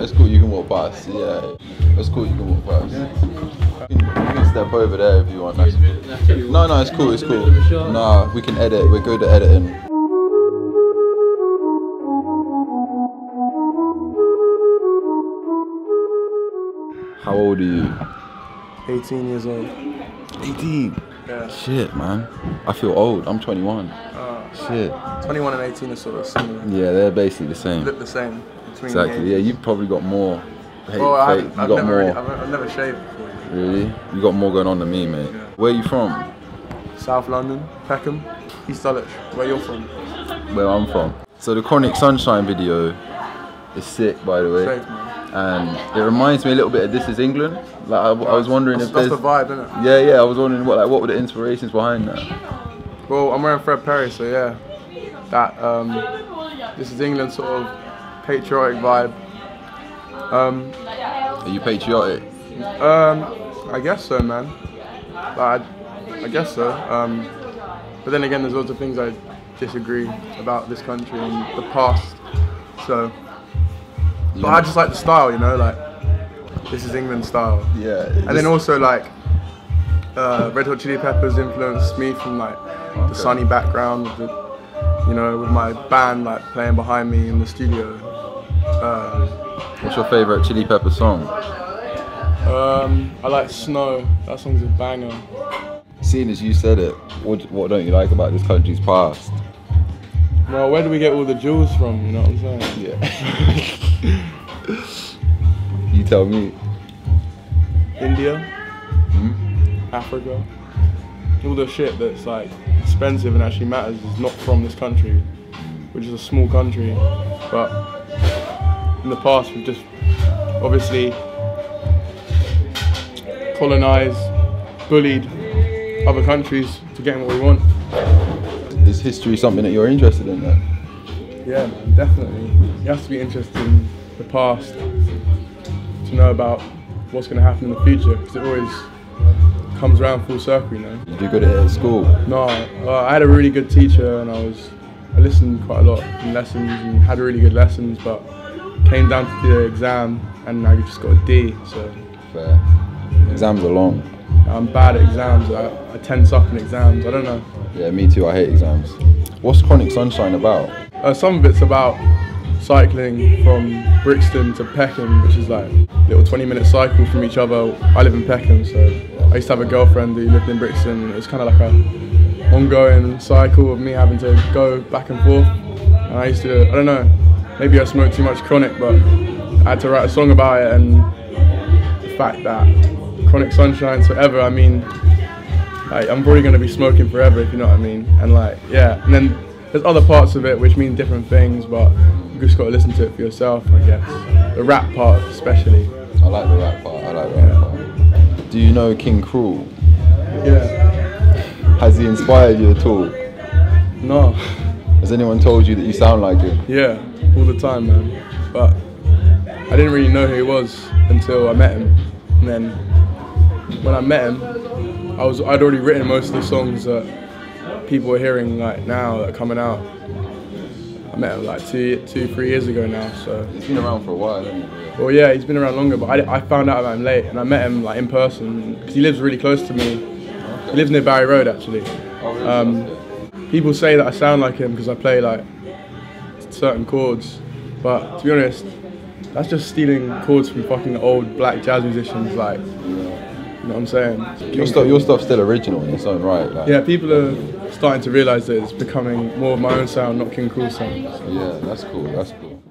It's cool, you can walk past, yeah. It's cool, you can walk past. You can step over there if you want. No, no, it's cool, it's cool. Nah, we can edit, we're good at editing. How old are you? 18 years old. 18? Yeah. Shit, man. I feel old. I'm 21. Shit. 21 and 18 are sort of similar. Yeah, they're basically the same. Look the same. Exactly. Yeah, you've probably got more. Well, I've never shaved before. Really? You got more going on than me, mate. Yeah. Where are you from? South London, Peckham, East Dulwich. Where you're from? Where I'm from. So the Chronic Sunshine video is sick, by the way. Saved, and it reminds me a little bit of This Is England. Like I was wondering if that's the vibe, isn't it? Yeah, yeah. I was wondering what were the inspirations behind that. Well, I'm wearing Fred Perry, so yeah, that This Is England sort of patriotic vibe. Are you patriotic? I guess so, man. Like, I guess so. But then again, there's lots of things I disagree about this country and the past. So. But I just like the style, you know, like This Is England style. Yeah. And then also like Red Hot Chili Peppers influenced me from like the sunny background, you know, with my band like playing behind me in the studio. What's your favourite Chili Pepper song? I like Snow. That song's a banger. Seeing as you said it, what don't you like about this country's past? Well, where do we get all the jewels from, you know what I'm saying? Yeah. You tell me. India, Africa, all the shit that's like expensive and actually matters is not from this country, which is a small country, but in the past we've just obviously colonized, bullied other countries to get what we want. Is history something that you're interested in then? Yeah, man, definitely. You have to be interested in the past to know about what's going to happen in the future, because it always comes around full circle, you know. Did you do good at it at school? No, I had a really good teacher, and I listened quite a lot in lessons and had really good lessons, but came down to the exam and I just got a D, so. Fair. Exams are long. I'm bad at exams, I tense up in exams, I don't know. Yeah, me too, I hate exams. What's Chronic Sunshine about? Some of it's about cycling from Brixton to Peckham, which is like a little 20-minute cycle from each other. I live in Peckham, so I used to have a girlfriend who lived in Brixton, and it was kind of like an ongoing cycle of me having to go back and forth. And I used to, I don't know, maybe I smoked too much Chronic, but I had to write a song about it, and the fact that Chronic Sunshine forever, I mean, like, I'm probably going to be smoking forever, if you know what I mean, and like, yeah, and then there's other parts of it which mean different things, but you just got to listen to it for yourself, I guess, the rap part especially. I like the rap part, I like the rap part. Do you know King Krule? Yeah. Has he inspired you at all? No. Has anyone told you that you sound like him? Yeah, all the time, man, but I didn't really know who he was until I met him, and then when I met him, I'd already written most of the songs that people are hearing like now that are coming out. I met him like three years ago now, so. He's been around for a while, hasn't he? Well, yeah, he's been around longer, but I found out about him late, and I met him like in person, because he lives really close to me. Okay. He lives near Barry Road, actually. Oh, really? People say that I sound like him because I play like certain chords, but to be honest, that's just stealing chords from fucking old black jazz musicians, like. You know what I'm saying? Your stuff's still original in its own right. Like. Yeah, people are starting to realise that it's becoming more of my own sound, not King Krule's sound. So. Yeah, that's cool, that's cool.